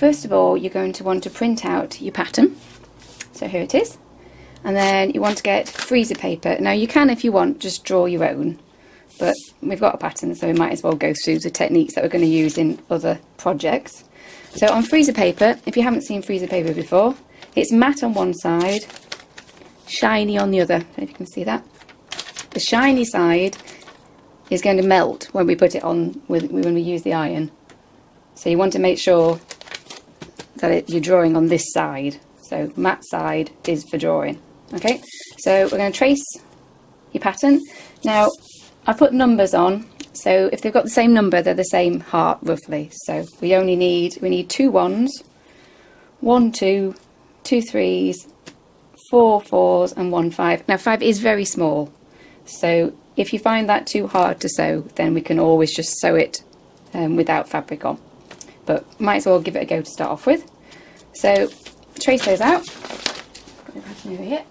First of all, you're going to want to print out your pattern. So here it is. And then you want to get freezer paper. Now you can, if you want, just draw your own, but we've got a pattern, so we might as well go through the techniques that we're going to use in other projects. So on freezer paper, if you haven't seen freezer paper before, it's matte on one side, shiny on the other. I don't know if you can see that. The shiny side is going to melt when we put it on, when we use the iron. So you want to make sure that you're drawing on this side. So matte side is for drawing. Okay, so we're going to trace your pattern. Now I put numbers on, so if they've got the same number, they're the same heart roughly. So we only need, we need 2 1s, 1 2, 2 3s, 4 4s and 1 5. Now 5 is very small, so if you find that too hard to sew, then we can always just sew it without fabric on, but might as well give it a go to start off with. So trace those out. Got the pattern over here.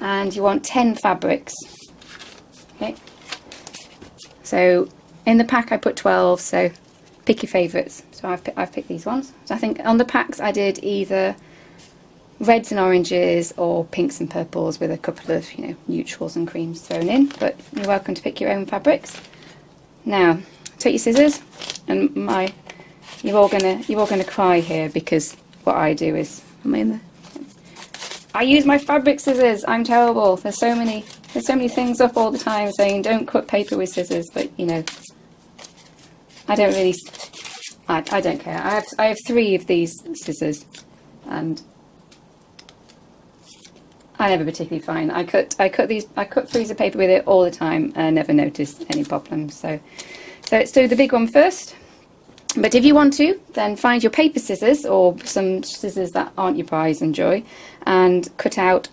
And you want 10 fabrics. Okay. So in the pack I put 12, so pick your favourites. So I've picked these ones. So I think on the packs I did either reds and oranges or pinks and purples with a couple of, you know, neutrals and creams thrown in, but you're welcome to pick your own fabrics. Now take your scissors, and my you're all gonna cry here, because what I do is I use my fabric scissors. I'm terrible. There's so many things up all the time saying don't cut paper with scissors, but you know, I don't really, I don't care. I have 3 of these scissors, and I never particularly find. I cut freezer paper with it all the time, and I never noticed any problems. So let's do the big one first. But if you want to, then find your paper scissors or some scissors that aren't your prize and joy, and cut out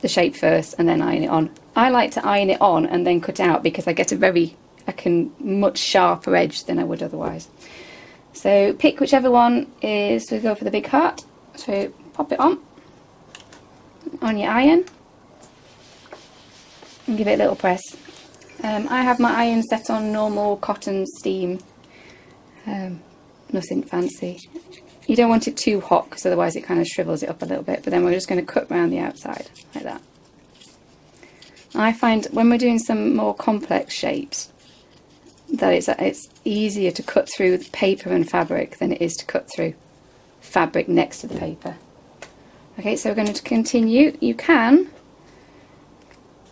the shape first and then iron it on. I like to iron it on and then cut out, because I get a much sharper edge than I would otherwise. So pick whichever one is, we'll go for the big heart. So pop it on your iron and give it a little press. I have my iron set on normal cotton steam. Nothing fancy. You don't want it too hot, because otherwise it kind of shrivels it up a little bit, but then we're just going to cut around the outside like that. I find when we're doing some more complex shapes that it's easier to cut through the paper and fabric than it is to cut through fabric next to the paper. Okay, so we're going to continue. You can,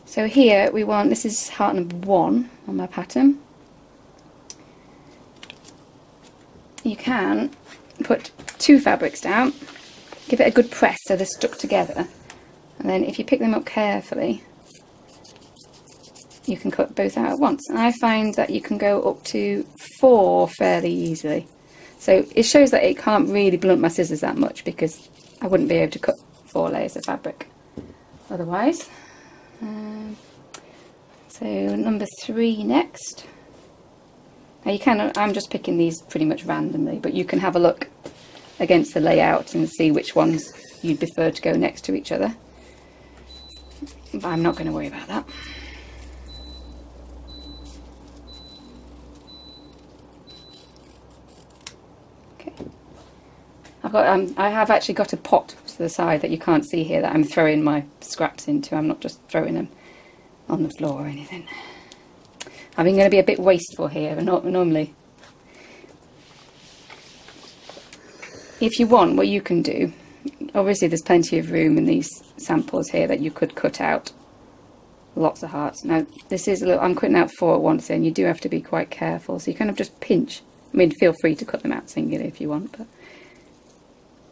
so here we want, this is heart number 1 on my pattern. You can put 2 fabrics down, give it a good press so they're stuck together, and then if you pick them up carefully you can cut both out at once. And I find that you can go up to 4 fairly easily, so it shows that it can't really blunt my scissors that much, because I wouldn't be able to cut 4 layers of fabric otherwise. So number 3 next. Now you can, I'm just picking these pretty much randomly, but you can have a look against the layout and see which ones you'd prefer to go next to each other. But I'm not going to worry about that. Okay. I've got, I have actually got a pot to the side that you can't see here that I'm throwing my scraps into. I'm not just throwing them on the floor or anything. I'm going to be a bit wasteful here, but not normally. If you want, what you can do, obviously there's plenty of room in these samples here that you could cut out lots of hearts. Now this is a little, I'm cutting out 4 at once, and you do have to be quite careful, so you kind of just pinch. I mean, feel free to cut them out singularly if you want, but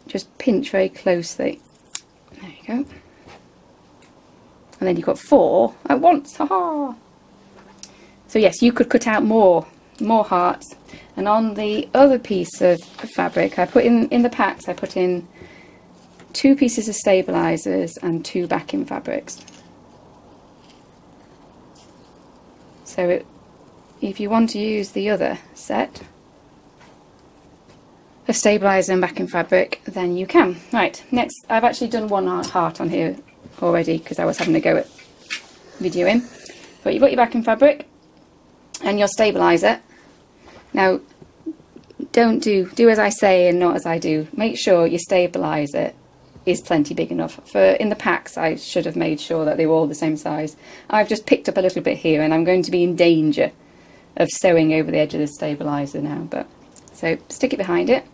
just pinch very closely. There you go. And then you've got 4 at once, haha! So yes, you could cut out more hearts. And on the other piece of fabric, I put in the packs, I put in 2 pieces of stabilizers and 2 backing fabrics. So if you want to use the other set of stabilizer and backing fabric, then you can. Right, next, I've actually done 1 heart on here already, because I was having a go at videoing. But you've got your backing fabric and your stabilizer. Now Don't do as I say and not as I do. Make sure your stabiliser is plenty big enough. In the packs, I should have made sure that they were all the same size. I've just picked up a little bit here, and I'm going to be in danger of sewing over the edge of the stabiliser now. But so stick it behind it,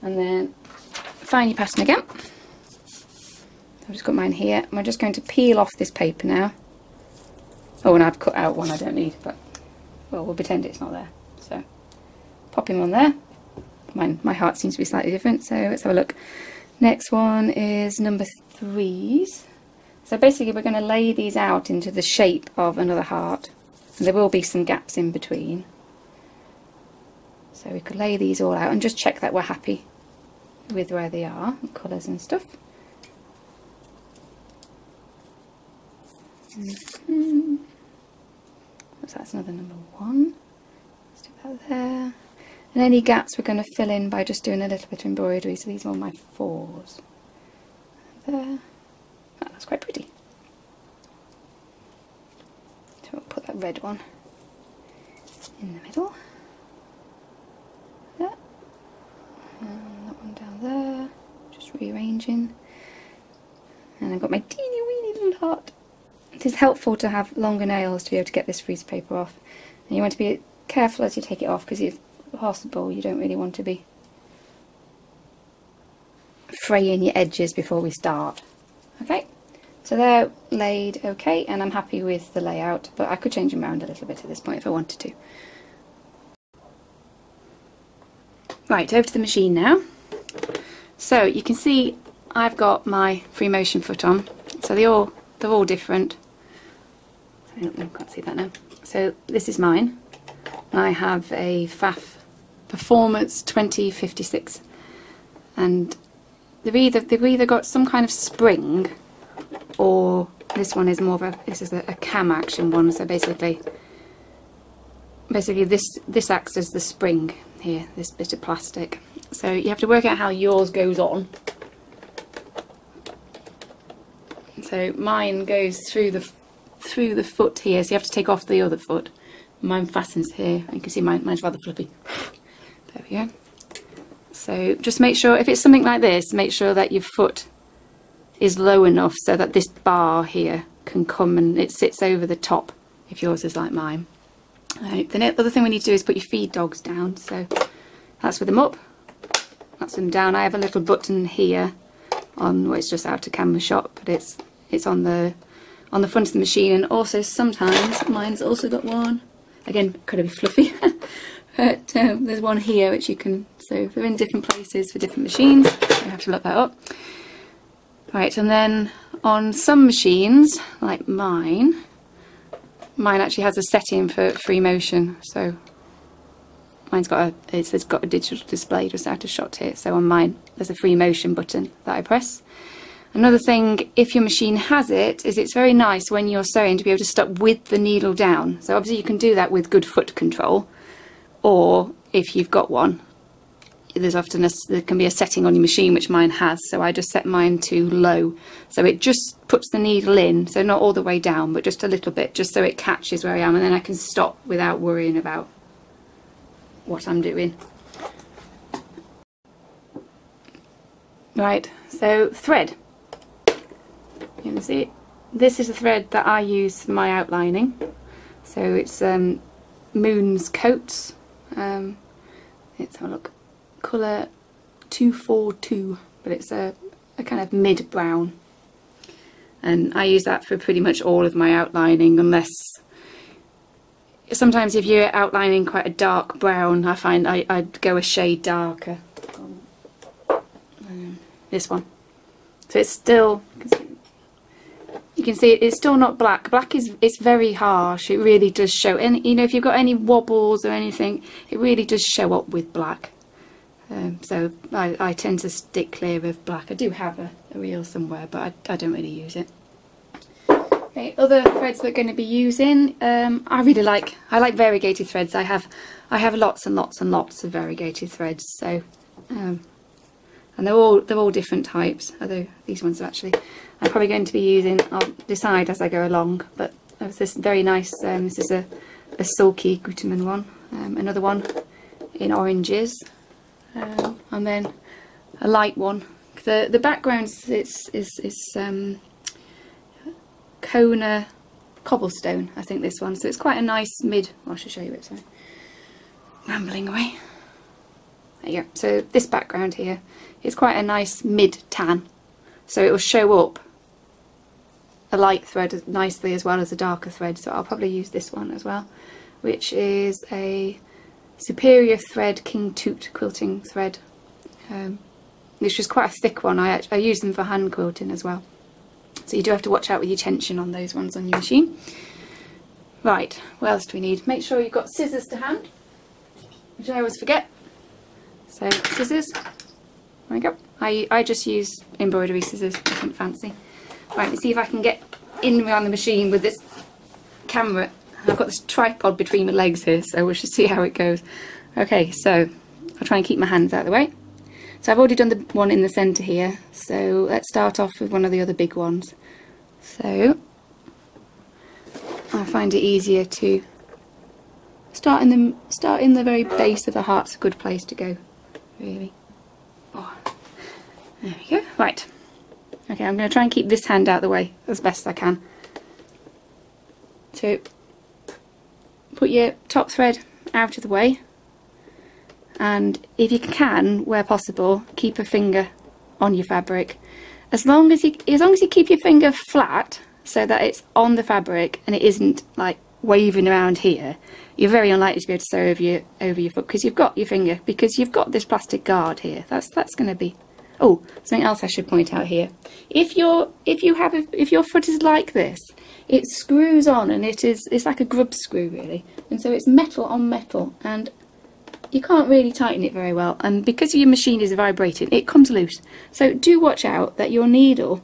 and then find your pattern again. I've just got mine here. I'm just going to peel off this paper now. Oh, and I've cut out one I don't need, but well, we'll pretend it's not there. So pop him on there. Mine, my heart seems to be slightly different, so let's have a look. Next one is number 3s. So basically we're going to lay these out into the shape of another heart, and there will be some gaps in between. So we could lay these all out and just check that we're happy with where they are, the colours and stuff. Mm-hmm. So that's another number 1. Stick that there. And any gaps we're going to fill in by just doing a little bit of embroidery. So these are all my 4s. There. Oh, that's quite pretty. So we'll put that red one in the middle. There. And that one down there. Just rearranging. And I've got my teeny weeny little heart. It is helpful to have longer nails to be able to get this freezer paper off. And you want to be careful as you take it off, because if possible you don't really want to be fraying your edges before we start. Okay, so they're laid okay, and I'm happy with the layout, but I could change them around a little bit at this point if I wanted to. Right, over to the machine now. So you can see I've got my free motion foot on, so they're all different. Sorry, I can't see that now. So this is mine. I have a Pfaff Performance 2056, and they've either got some kind of spring, or this one is more of a, this is a cam action one. So basically this acts as the spring here, this bit of plastic. So you have to work out how yours goes on. So mine goes through the foot here, so you have to take off the other foot. Mine fastens here. You can see mine's rather fluffy. There we go. So just make sure, if it's something like this, make sure that your foot is low enough so that this bar here can come and it sits over the top if yours is like mine. Right, the other thing we need to do is put your feed dogs down. So that's with them up, that's them down. I have a little button here on, well, it's just out of camera shot, but it's on the front of the machine. And also sometimes, mine's also got one. Again, could it be fluffy? But there's one here which you can, so they're in different places for different machines. I have to look that up. Right, and then on some machines, like mine actually has a setting for free motion. So mine's got a, it's got a digital display just out of shot here. So on mine, there's a free motion button that I press. Another thing, if your machine has it, is it's very nice when you're sewing to be able to stop with the needle down. So obviously you can do that with good foot control, or if you've got one, there's often there can be a setting on your machine, which mine has. So I just set mine to low, so it just puts the needle in, so not all the way down, but just a little bit, just so it catches where I am, and then I can stop without worrying about what I'm doing. Right, so thread. You can see this is the thread that I use for my outlining. So it's Moon's Coats. Let's have a look. Colour 242, but it's a kind of mid brown. And I use that for pretty much all of my outlining, unless sometimes if you're outlining quite a dark brown, I find I'd go a shade darker. This one. So it's still, you can see it's still not black. Black is, it's very harsh. It really does show. And you know, if you've got any wobbles or anything, it really does show up with black. So I tend to stick clear of black. I do have a reel somewhere, but I don't really use it. Okay, other threads we're going to be using. I like variegated threads. I have lots and lots and lots of variegated threads. So. And they're all different types, although these ones are actually, I'm probably going to be using, I'll decide as I go along, but there's this very nice, this is a sulky Gutermann one. Another one in oranges, and then a light one. The background is Kona cobblestone, I think, this one, so it's quite a nice mid. Well, I should show you it, so rambling away. There you go. So this background here is quite a nice mid tan, so it will show up a light thread nicely as well as a darker thread, so I'll probably use this one as well, which is a Superior Thread King Tut quilting thread, which is quite a thick one. I use them for hand quilting as well, so you do have to watch out with your tension on those ones on your machine. Right, what else do we need? Make sure you've got scissors to hand, which I always forget. So scissors, there we go. I just use embroidery scissors, nothing fancy. Right, let's see if I can get in around the machine with this camera. I've got this tripod between my legs here, so we should see how it goes. Okay, so I'll try and keep my hands out of the way. So I've already done the one in the centre here, so let's start off with one of the other big ones. So I find it easier to start in the very base of the heart's a good place to go, really. Oh, there we go. Right. Okay, I'm going to try and keep this hand out of the way as best I can. So put your top thread out of the way, and if you can, where possible, keep a finger on your fabric. As long as you keep your finger flat so that it's on the fabric and it isn't like waving around here, you're very unlikely to be able to sew over your foot, because you've got your finger, because you've got this plastic guard here. That's going to be. Oh, something else I should point out here. If your foot is like this, it screws on, and it's like a grub screw, really, and so it's metal on metal, and you can't really tighten it very well, and because your machine is vibrating, it comes loose. So do watch out that your needle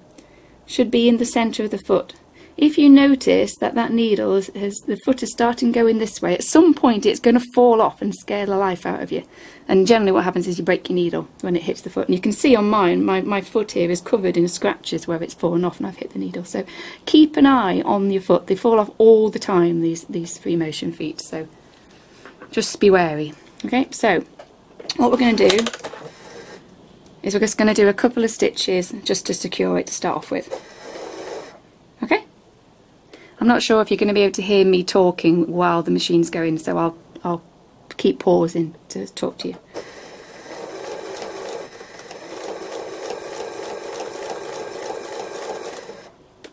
should be in the centre of the foot. If you notice that needle the foot is starting going this way, at some point it's going to fall off and scare the life out of you. And generally what happens is you break your needle when it hits the foot. And you can see on mine, my foot here is covered in scratches where it's fallen off and I've hit the needle. So keep an eye on your foot. They fall off all the time, these free motion feet. So just be wary. Okay, so what we're going to do is we're just going to do a couple of stitches just to secure it to start off with. Okay? I'm not sure if you're going to be able to hear me talking while the machine's going, so I'll keep pausing to talk to you.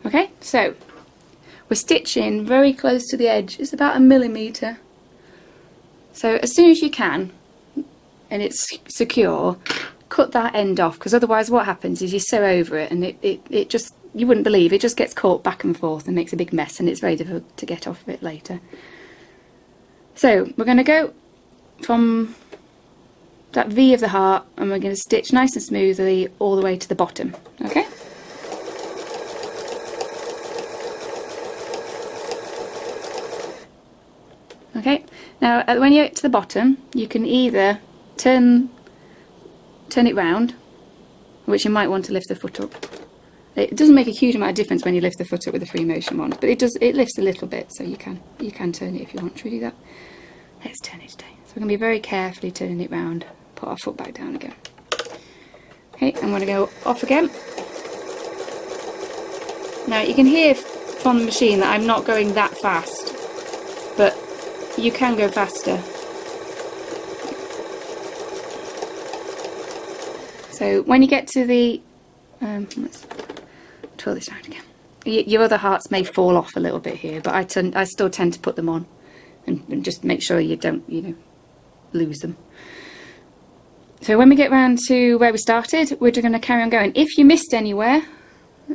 Okay, so we're stitching very close to the edge. It's about 1mm. So as soon as you can, and it's secure, cut that end off, because otherwise what happens is you sew over it and it just, you wouldn't believe, it just gets caught back and forth and makes a big mess, and it's very difficult to get off of it later. So we're going to go from that V of the heart, and we're going to stitch nice and smoothly all the way to the bottom. Okay? Okay, now when you get to the bottom, you can either turn it round, which you might want to lift the foot up. It doesn't make a huge amount of difference when you lift the foot up with the free motion one, but it lifts a little bit, so you can turn it if you want. Should we do that? Let's turn it today. So we're going to be very carefully turning it round, put our foot back down again. Okay, I'm going to go off again. Now you can hear from the machine that I'm not going that fast, but you can go faster. So when you get to the let's twirl this round again. Your other hearts may fall off a little bit here, but I still tend to put them on and just make sure you don't, lose them. So when we get round to where we started, we're just going to carry on going. If you missed anywhere,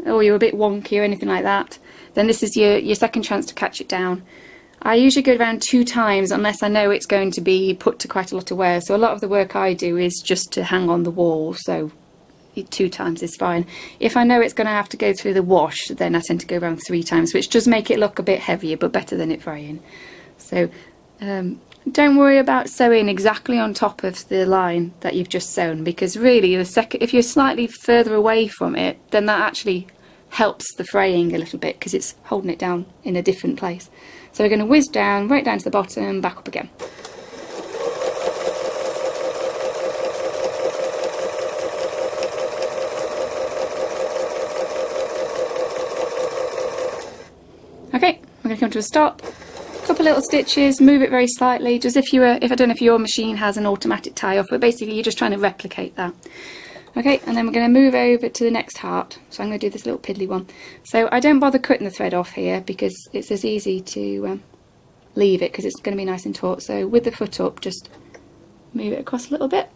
or you're a bit wonky or anything like that, then this is your second chance to catch it down. I usually go around 2 times unless I know it's going to be put to quite a lot of wear. So a lot of the work I do is just to hang on the wall, so 2 times is fine. If I know it's going to have to go through the wash, then I tend to go around 3 times, which does make it look a bit heavier, but better than it frying. So don't worry about sewing exactly on top of the line that you've just sewn, because really the second, if you're slightly further away from it, then that actually helps the fraying a little bit, because it's holding it down in a different place. So we're going to whiz down, right down to the bottom, back up again. back onto a stop, a couple little stitches, move it very slightly, just if I don't know if your machine has an automatic tie off, but basically you're just trying to replicate that. Okay, and then we're going to move over to the next heart. So I'm going to do this little piddly one. So I don't bother cutting the thread off here because it's as easy to leave it because it's going to be nice and taut. So with the foot up, just move it across a little bit.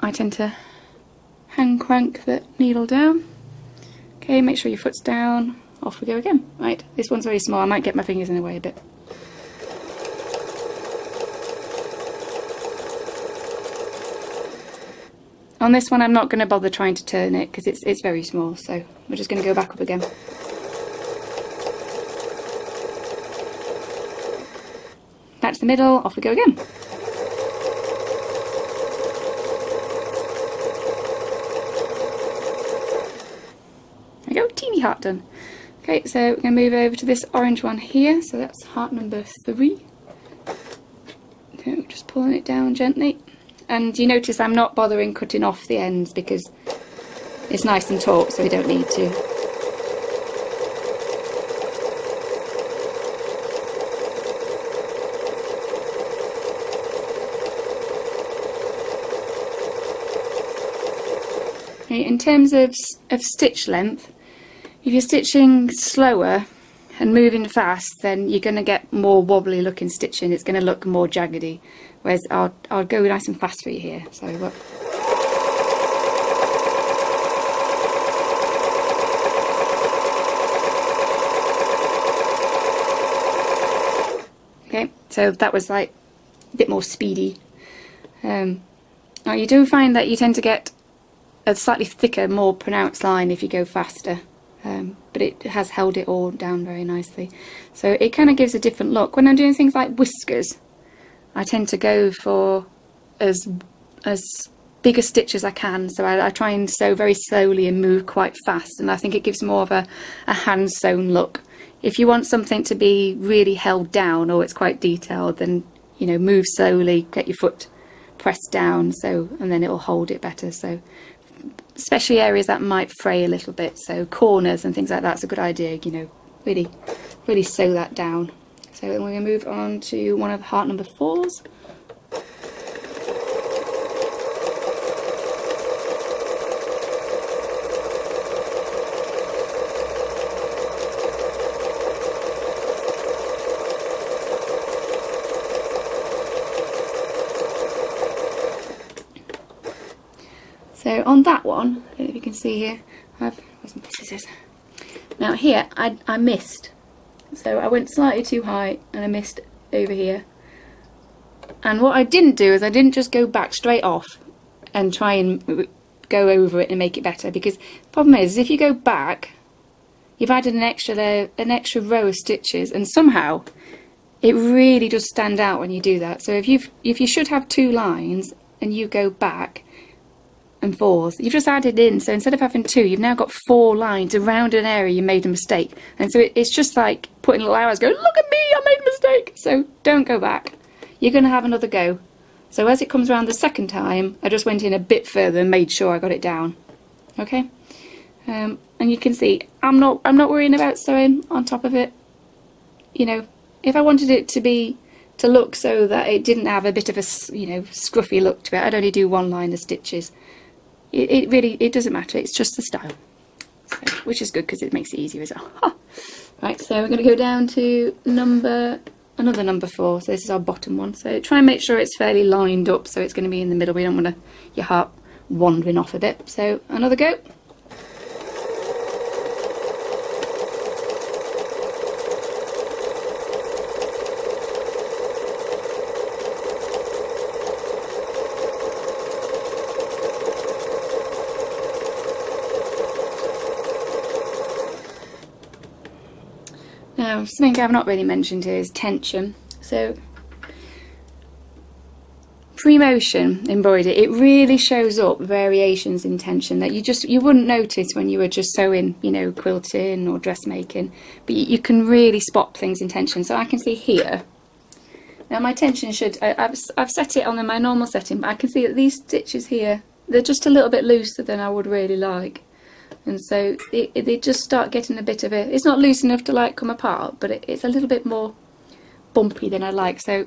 I tend to hand crank the needle down. Okay, make sure your foot's down. Off we go again. Right, this one's very small. I might get my fingers in the way a bit. On this one I'm not going to bother trying to turn it because it's very small, so we're just going to go back up again. That's the middle, off we go again. There we go, teeny heart done. Okay, so we're going to move over to this orange one here, so that's heart number 3. So just pulling it down gently. And you notice I'm not bothering cutting off the ends because it's nice and taut, so we don't need to. Okay, in terms of stitch length, if you're stitching slower and moving fast, then you're going to get more wobbly looking stitching. It's going to look more jaggedy. Whereas I'll go nice and fast for you here. So what? Okay, so that was like a bit more speedy. Now you do find that you tend to get a slightly thicker, more pronounced line if you go faster. But it has held it all down very nicely. So it kind of gives a different look. When I'm doing things like whiskers, I tend to go for as big a stitch as I can, so I try and sew very slowly and move quite fast, and I think it gives more of a hand sewn look. If you want something to be really held down or it's quite detailed, then you know, move slowly, get your foot pressed down, so and then it'll hold it better. So especially areas that might fray a little bit, so corners and things like that's a good idea, you know, really sew that down. So then we're going to move on to one of heart number 4s. So on that one, I don't know if you can see here, I've got some scissors. Now here I missed. So I went slightly too high and I missed over here. And what I didn't do is I didn't just go back straight off and try and go over it and make it better, because the problem is if you go back, you've added an extra row of stitches, and somehow it really does stand out when you do that. So if you should have 2 lines and you go back and fours, you've just added in, so instead of having 2, you've now got 4 lines around an area you made a mistake. And so it's just like putting little arrows, go, look at me, I made a mistake. So don't go back, you're going to have another go. So as it comes around the second time, I just went in a bit further and made sure I got it down. Okay, and you can see I'm not worrying about sewing on top of it. You know, if I wanted it to look so that it didn't have a bit of a, you know, scruffy look to it, I'd only do 1 line of stitches. It really, it doesn't matter, it's just the style, so, which is good because it makes it easier as well. Ha! Right, so we're going to go down to another number 4, so this is our bottom one. So try and make sure it's fairly lined up, so it's going to be in the middle. We don't want your heart wandering off a bit, so another go. Something I've not really mentioned here is tension. So pre-motion embroidery, it really shows up variations in tension that you wouldn't notice when you were just sewing, you know, quilting or dressmaking, but you can really spot things in tension. So I can see here now my tension should, I've set it on my normal setting, but I can see that these stitches here, they're just a little bit looser than I would really like. and so they just start getting a bit of a, it's not loose enough to like come apart, but it's a little bit more bumpy than I like. So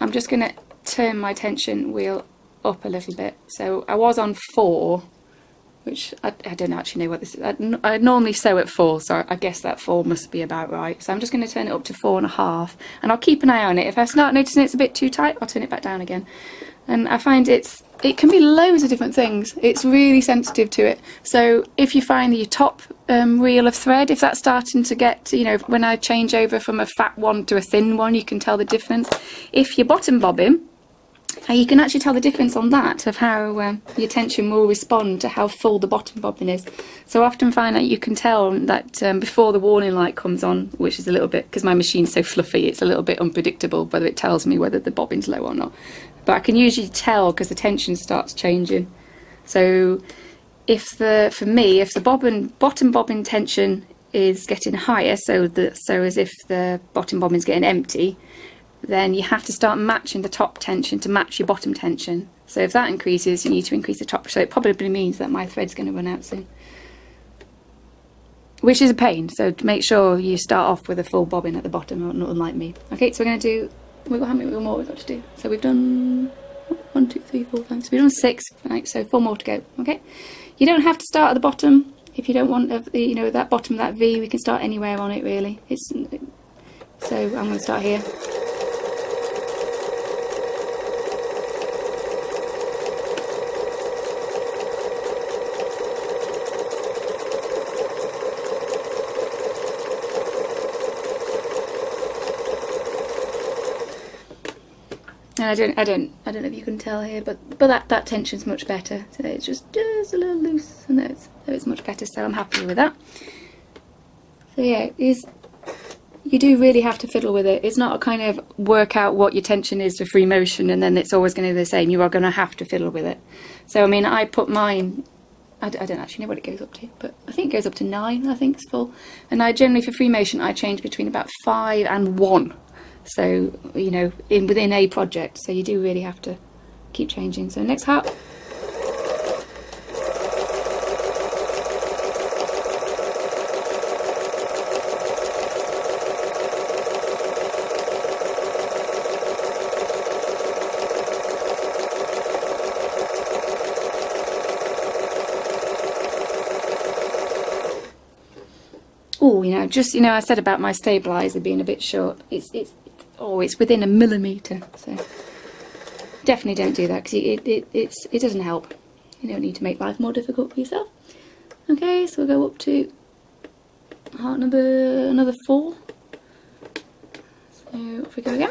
I'm just going to turn my tension wheel up a little bit. So I was on 4, which I don't actually know what this is. I normally sew at 4, so I guess that 4 must be about right. So I'm just going to turn it up to 4.5, and I'll keep an eye on it. If I start noticing it's a bit too tight, I'll turn it back down again. And I find it can be loads of different things. It's really sensitive to it. So if you find your top reel of thread, if that's starting to get, you know, when I change over from a fat one to a thin one, you can tell the difference. If you're bottom bobbing, you can actually tell the difference on that, of how your tension will respond to how full the bottom bobbin is. So I often find that you can tell that before the warning light comes on, which is a little bit, because my machine's so fluffy, it's a little bit unpredictable whether it tells me whether the bobbin's low or not. But I can usually tell because the tension starts changing. So for me, if the bottom bobbin tension is getting higher, so as if the bottom bobbin's getting empty, then you have to start matching the top tension to match your bottom tension. So if that increases, you need to increase the top. So it probably means that my thread's going to run out soon, which is a pain. So make sure you start off with a full bobbin at the bottom, not unlike me. Okay, so we're going to do, how many more we've got to do? So we've done 1, 2, 3, 4, 5. So we've done 6. Right, so 4 more to go. Okay, you don't have to start at the bottom if you don't want, you know, that bottom, that V. We can start anywhere on it, really. So I'm going to start here. And I don't know if you can tell here, but that tension's much better. So it's just a little loose, and it's much better. So I'm happy with that. So yeah, you do really have to fiddle with it. It's not a kind of work out what your tension is for free motion, and then it's always going to be the same. You are going to have to fiddle with it. So I mean, I put mine. I don't actually know what it goes up to, but I think it goes up to 9. I think it's full. And I generally, for free motion, I change between about 5 and 1. So, you know, within a project, so you do really have to keep changing. So next harp. Oh, you know, just, you know, I said about my stabilizer being a bit short. It's within a millimetre, so definitely don't do that, because it doesn't help. You don't need to make life more difficult for yourself. Okay, so we'll go up to heart number, another 4. So off we go again.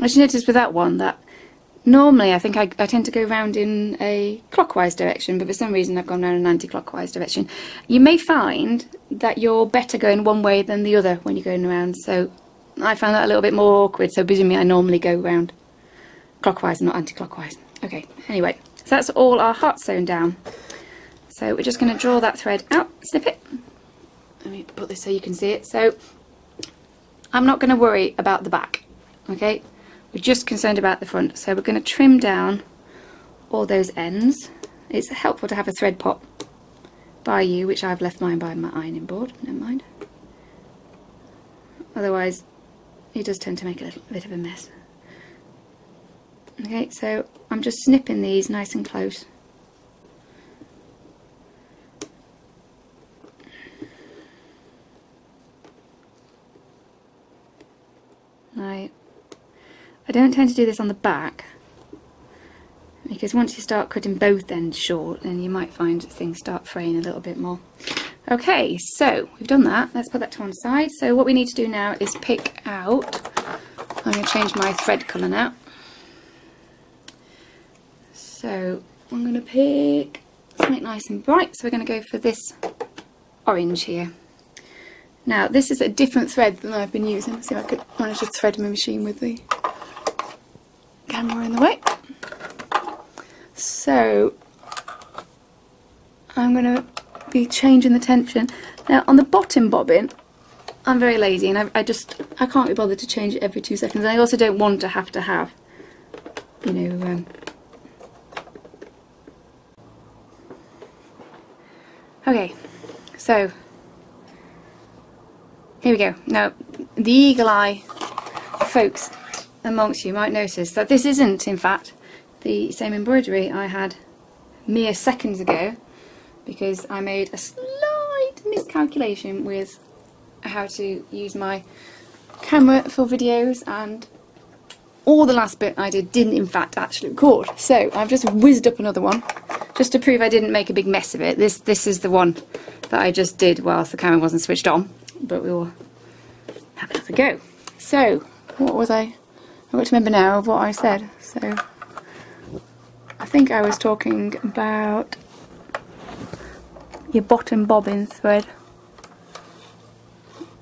As you notice with that one, that normally I think I tend to go round in a clockwise direction, but for some reason I've gone round in an anti-clockwise direction. You may find that you're better going one way than the other when you're going around, so I found that a little bit more awkward, so presume me I normally go round clockwise and not anti-clockwise. Okay, anyway, so that's all our heart sewn down. So we're just going to draw that thread out, snip it. Let me put this so you can see it. So I'm not going to worry about the back, okay? We're just concerned about the front, so we're going to trim down all those ends. It's helpful to have a thread pot by you, which I've left mine by my ironing board, never mind. Otherwise, it does tend to make a little bit of a mess. Okay, so I'm just snipping these nice and close. Right. I don't tend to do this on the back, because once you start cutting both ends short, then you might find things start fraying a little bit more. Okay, so we've done that. Let's put that to one side. So what we need to do now is pick out, I'm going to change my thread colour now. So I'm going to pick something nice and bright. So we're going to go for this orange here. Now this is a different thread than I've been using. Let's see if I could manage to thread my machine with the camera in the way. So I'm going to be changing the tension. Now on the bottom bobbin I'm very lazy and I can't be bothered to change it every 2 seconds. I also don't want to have you know Okay, so here we go. Now the eagle eye folks amongst you might notice that this isn't in fact the same embroidery I had mere seconds ago, because I made a slight miscalculation with how to use my camera for videos, and all the last bit I did didn't in fact actually record. So I've just whizzed up another one just to prove I didn't make a big mess of it. This is the one that I just did whilst the camera wasn't switched on, but we will have another go. So what was I've got to remember now of what I said. So I think I was talking about your bottom bobbin thread.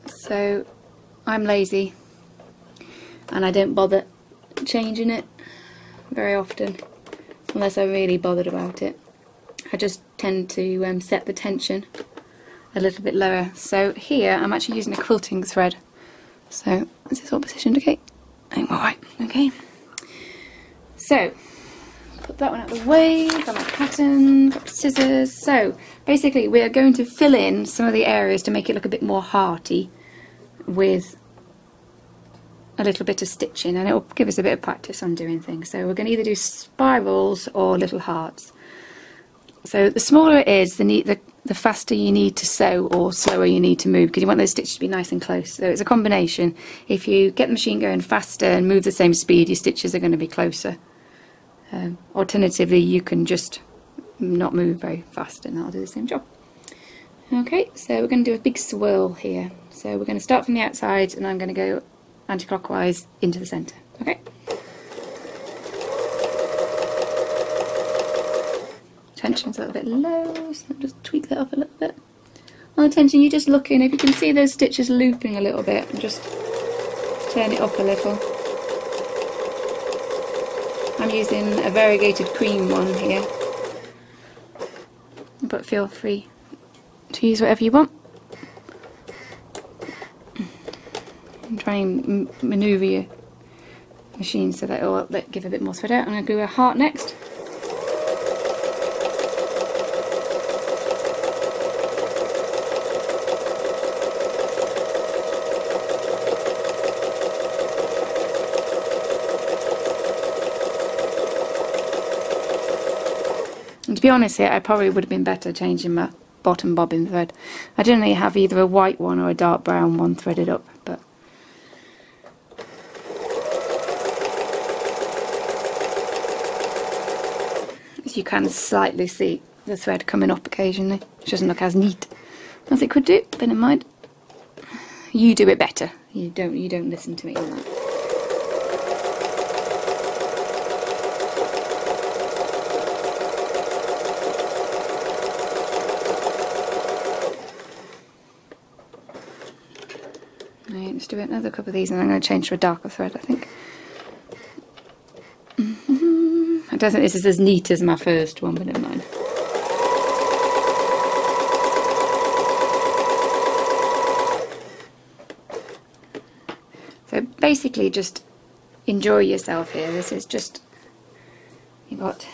So I'm lazy and I don't bother changing it very often unless I'm really bothered about it. I just tend to set the tension a little bit lower. So here I'm actually using a quilting thread. So is this all positioned okay? I think we're all right. Okay. So put that one out of the way, got my pattern, got scissors. So basically we are going to fill in some of the areas to make it look a bit more hearty with a little bit of stitching, and it will give us a bit of practice on doing things. So we're going to either do spirals or little hearts. So the smaller it is, the faster you need to sew or slower you need to move, because you want those stitches to be nice and close. So it's a combination. If you get the machine going faster and move the same speed, your stitches are going to be closer. Alternatively, you can just not move very fast and that'll do the same job. Okay, so we're going to do a big swirl here. So we're going to start from the outside and I'm going to go anti-clockwise into the centre. Okay. Tension's a little bit low, so I'll just tweak that up a little bit. On the tension, you just look in. If you can see those stitches looping a little bit, and just turn it up a little. I'm using a variegated cream one here, but feel free to use whatever you want. And try and manoeuvre your machine so that it will give a bit more thread out. I'm going to do a heart next. To be honest here, I probably would have been better changing my bottom bobbin thread. I generally have either a white one or a dark brown one threaded up, but as you can slightly see the thread coming up occasionally. It doesn't look as neat as it could do, but never mind. You do it better. You don't listen to me on that. Let's do another couple of these and I'm going to change to a darker thread, I think. I don't think this is as neat as my first one, but never mind. So basically just enjoy yourself here. This is just, you've got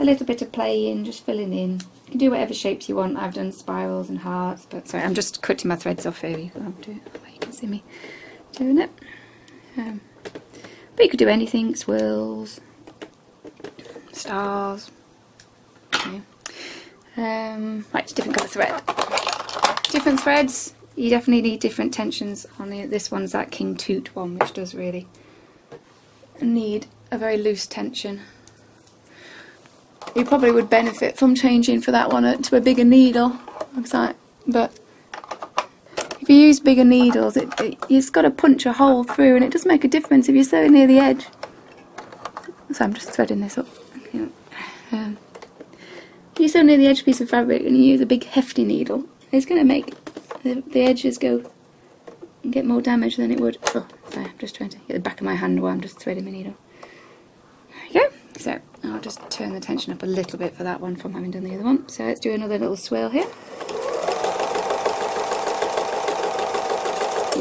a little bit of playing, just filling in. You can do whatever shapes you want. I've done spirals and hearts, but sorry, I'm just cutting my threads off here. You can't do it that way. You can see me doing it. But you could do anything: swirls, stars. Okay. Right, different colour thread. Different threads. You definitely need different tensions on it. This one's that King Tut one, which does really need a very loose tension. You probably would benefit from changing for that one to a bigger needle, like that. But if you use bigger needles, it's got to punch a hole through, and it does make a difference if you're so near the edge. So I'm just threading this up. If you're so near the edge piece of fabric and you use a big hefty needle, it's going to make the edges go and get more damage than it would. Oh, sorry, I'm just trying to get the back of my hand while I'm just threading my needle. There we go. So I'll just turn the tension up a little bit for that one from having done the other one. So let's do another little swirl here.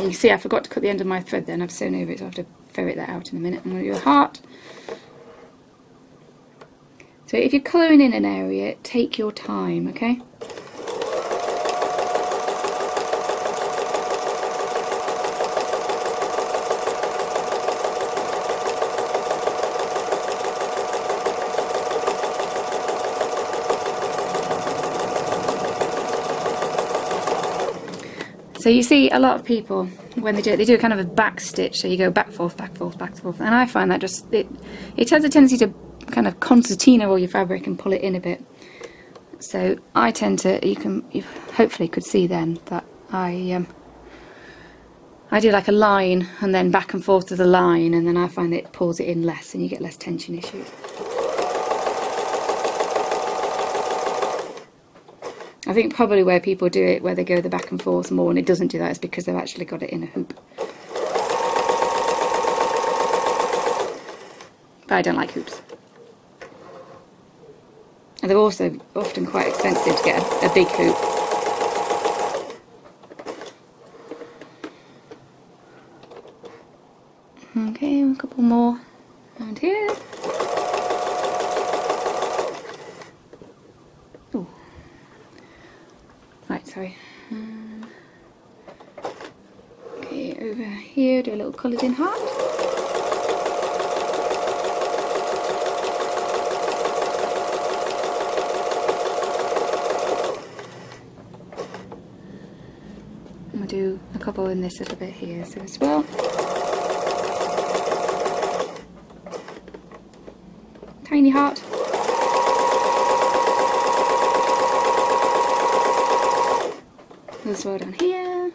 You see, I forgot to cut the end of my thread then. I've sewn over it, so I'll have to ferret that out in a minute. I'm going to do a heart. So if you're colouring in an area, take your time, okay? So you see a lot of people, when they do it, they do kind of a back stitch, so you go back, forth, back, forth, back, forth, and I find that just, it has a tendency to kind of concertina all your fabric and pull it in a bit. So I tend to, you hopefully could see then, that I do like a line, and then back and forth to the line, and then I find it pulls it in less, and you get less tension issues. I think probably where people do it, where they go the back and forth more and it doesn't do that, is because they've actually got it in a hoop. But I don't like hoops. And they're also often quite expensive to get a big hoop. Okay, a couple more around here. Sorry. Okay, over here, do a little coloured in heart. And we'll do a couple in this little bit here so as well. Tiny heart. This one down here.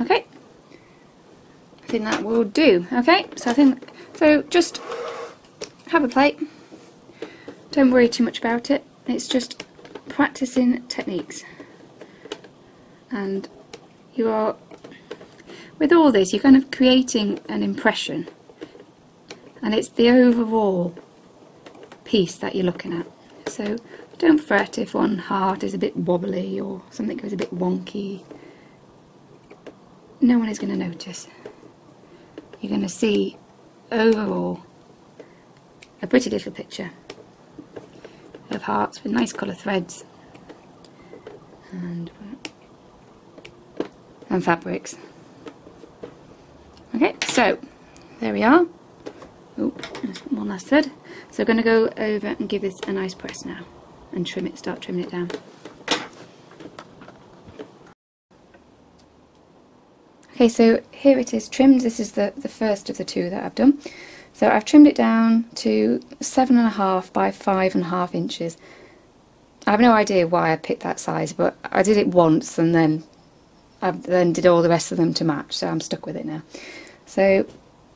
Okay, I think that will do. Okay, so I think so. Just have a plate. Don't worry too much about it. It's just practicing techniques, and you are with all this. You're kind of creating an impression, and it's the overall piece that you're looking at. So don't fret if one heart is a bit wobbly or something goes a bit wonky. No one is going to notice. You're going to see overall a pretty little picture of hearts with nice colour threads and fabrics. Okay, so there we are. Oh, one last thread. So I'm going to go over and give this a nice press now. And trim it, start trimming it down. Okay, so here it is trimmed. This is the first of the two that I've done. So I've trimmed it down to 7.5 by 5.5 inches. I have no idea why I picked that size, but I did it once and then I did all the rest of them to match, so I'm stuck with it now. So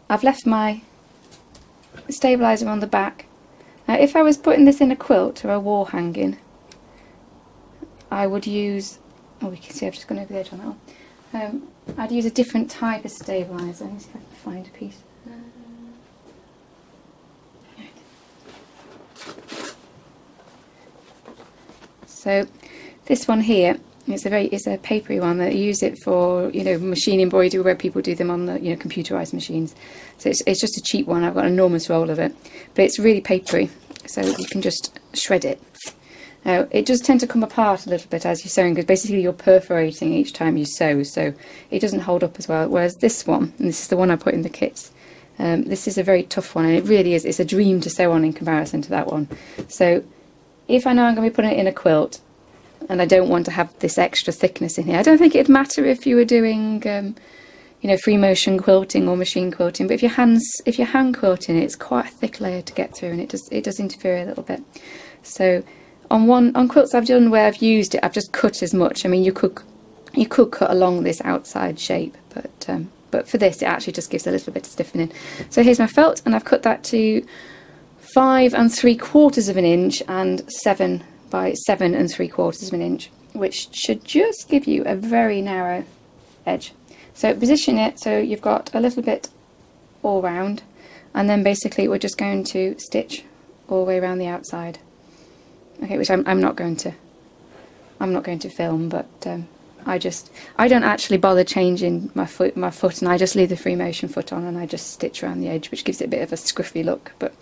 I've left my stabiliser on the back. Now, if I was putting this in a quilt or a wall hanging, I would use, oh, you can see I've just gone over the edge on that one. I'd use a different type of stabiliser. Let me see if I can find a piece. So this one here, it's a papery one that I use it for, you know, machine embroidery where people do them on the, you know, computerised machines. So it's just a cheap one. I've got an enormous roll of it, but it's really papery, so you can just shred it. Now it does tend to come apart a little bit as you're sewing, because basically you're perforating each time you sew, so it doesn't hold up as well. Whereas this one, and this is the one I put in the kits, this is a very tough one, and it really is. It's a dream to sew on in comparison to that one. So if I know I'm going to be putting it in a quilt, and I don't want to have this extra thickness in here. I don't think it'd matter if you were doing, you know, free motion quilting or machine quilting. But if you're hand quilting, it's quite a thick layer to get through, and it does interfere a little bit. So on quilts I've done where I've used it, I've just cut as much. I mean, you could cut along this outside shape, but for this it actually just gives a little bit of stiffening. So here's my felt, and I've cut that to 5 3/4 of an inch and 7 by 7 3/4 of an inch, which should just give you a very narrow edge. So position it so you've got a little bit all round, and then basically we're just going to stitch all the way around the outside. Okay, which I'm not going to film, but I don't actually bother changing my foot, and I just leave the free motion foot on, and I just stitch around the edge, which gives it a bit of a scruffy look. But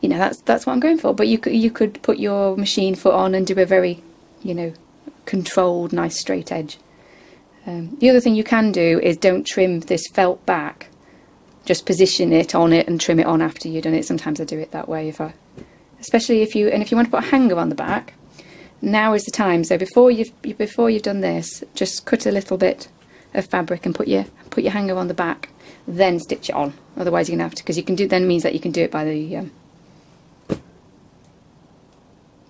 you know, that's what I'm going for. But you could put your machine foot on and do a very, you know, controlled, nice straight edge. The other thing you can do is don't trim this felt back. Just position it on it and trim it on after you've done it. Sometimes I do it that way, especially if you want to put a hanger on the back. Now is the time. So before you've done this, just cut a little bit of fabric and put your hanger on the back, then stitch it on. Otherwise, you're gonna have to, because you can do, then means that you can do it by the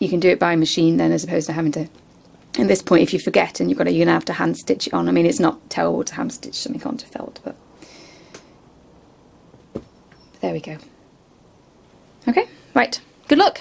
you can do it by machine then, as opposed to having to. At this point, if you forget and you're gonna have to hand stitch it on. I mean, it's not terrible to hand stitch something onto felt, but there we go. Okay, right. Good luck.